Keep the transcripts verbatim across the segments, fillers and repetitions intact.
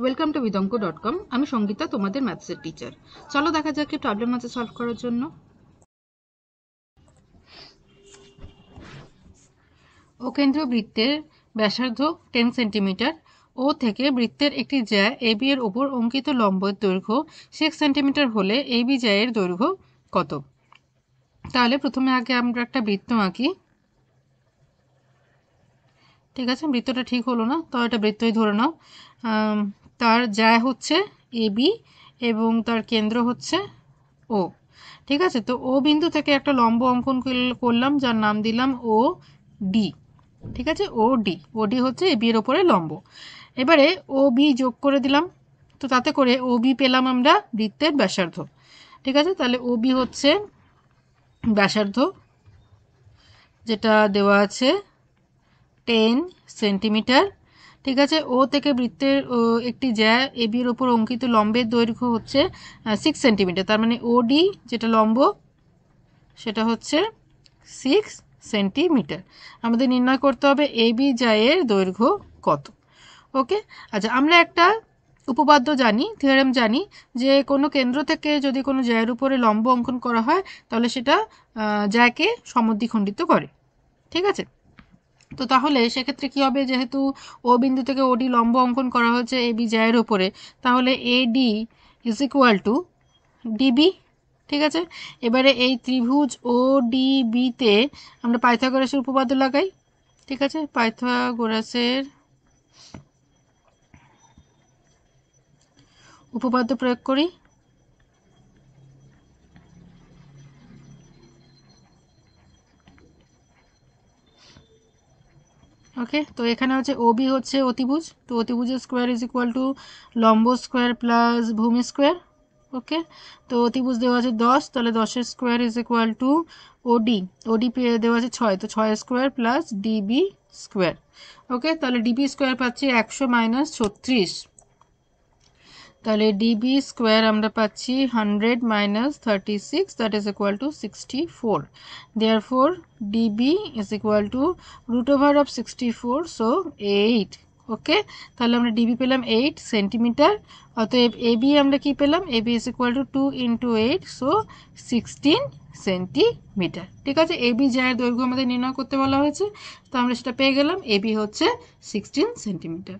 Welcome to vidanko dot com. I am Shongita, Tomader maths teacher. Chalo dekha jaake problem ache solve korar jonno. Okendro বৃত্তের ব্যাসার্ধ ten centimetre ও থেকে বৃত্তের একটি জ্যা AB এর উপর অঙ্কিত লম্বের দৈর্ঘ্য six সেন্টিমিটার হলে এবি জ্যায়ের দৈর্ঘ্য কত? তাহলে প্রথমে আগে আমরা একটা বৃত্ত আঁকি। ঠিক আছে, বৃত্তটা ঠিক হলো না, তো এটা বৃত্তই ধরে নাও। তার জ্যা হচ্ছে এবি এবং তার কেন্দ্র হচ্ছে ও। ঠিক আছে, তো ও বিন্দু থেকে একটা লম্ব অঙ্কন করলাম যার নাম দিলাম ও ডি। ঠিক আছে, ও ডি ও ডি হচ্ছে এবি এর উপরে লম্ব। এবারে ও বি যোগ করে দিলাম, তো তাতে করে ও বি পেলাম আমরা বৃত্তের ব্যাসার্ধ। ঠিক আছে, তাহলে ও বি হচ্ছে ব্যাসার্ধ, যেটা দেওয়া আছে ten সেন্টিমিটার। ঠিক আছে, ও থেকে বৃত্তের একটি জ্যা এবি এর উপর অঙ্কিত লম্বের দৈর্ঘ্য হচ্ছে six সেন্টিমিটার, তার মানে ও ডি যেটা লম্ব সেটা হচ্ছে six সেন্টিমিটার। আমাদের নির্ণয় করতে হবে এবি জ্যায়ের দৈর্ঘ্য কত। ওকে, আচ্ছা, আমরা একটা উপপাদ্য জানি, থিওরেম জানি যে কোনো কেন্দ্র থেকে যদি কোনো জ্যায়ের উপরে লম্ব অঙ্কন করা হয় তাহলে সেটা জ্যাকে সমদ্বিখণ্ডিত করে। ঠিক আছে, তো তাহলে সেক্ষেত্রে কী হবে, যেহেতু ও বিন্দু থেকে ওডি লম্ব অঙ্কন করা হয়েছে এবি জ্যায়ের উপরে, তাহলে A D is equal to D B. ঠিক আছে, এবারে এই ত্রিভুজ ও ডি বিতে আমরা পাইথাগোরাসের উপপাদ্য লাগাই। ঠিক আছে, পাইথাগোরাসের উপপাদ্য প্রয়োগ করি। ওকে, তো এখানে হচ্ছে ওবি হচ্ছে অতিভুজ, তো অতিভুজের স্কোয়ার ইজ ইকুয়াল টু লম্ব স্কোয়ার প্লাস ভূমি স্কোয়ার। ওকে, তো অতিভুজ দেওয়া আছে দশ, তাহলে দশের স্কোয়ার ইজ ইকুয়াল টু ওডি, ওডি দেওয়া আছে ছয়, তো ছয় square plus D B square. Okay, তাহলে ডিবি স্কোয়ার পাচ্ছি একশো মাইনাস ছত্রিশ, তাহলে ডিবি স্কোয়ার আমরা পাচ্ছি hundred minus thirty six, that is equal to sixty four. Therefore D B is equal to root over of sixty four, so eight. Okay, তাহলে আমরা DB পেলাম এইট সেন্টিমিটার, অতএব এবি আমরা কি পেলাম, A B is equal to two into eight, so sixteen centimetre. ঠিক আছে, AB জ্যায়ের দৈর্ঘ্য আমাদের নির্ণয় করতে বলা হয়েছে, তো আমরা সেটা পেয়ে গেলাম, এবি হচ্ছে sixteen centimetre.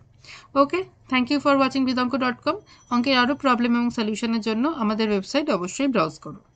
Okay, thank you for watching vidanko dot com. অঙ্কের আরও প্রবলেম এবং সলিউশনের জন্য আমাদের ওয়েবসাইট অবশ্যই ব্রাউজ করুন।